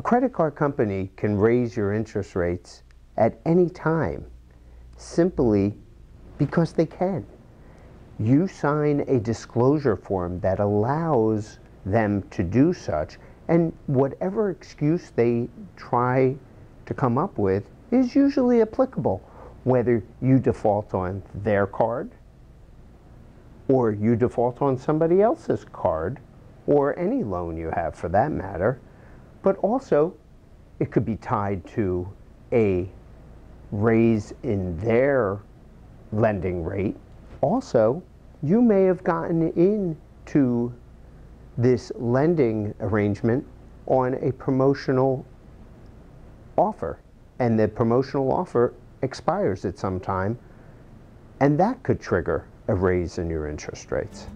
A credit card company can raise your interest rates at any time simply because they can. You sign a disclosure form that allows them to do such, and whatever excuse they try to come up with is usually applicable, whether you default on their card or you default on somebody else's card or any loan you have for that matter. But also, it could be tied to a raise in their lending rate. Also, you may have gotten into this lending arrangement on a promotional offer, and the promotional offer expires at some time, and that could trigger a raise in your interest rates.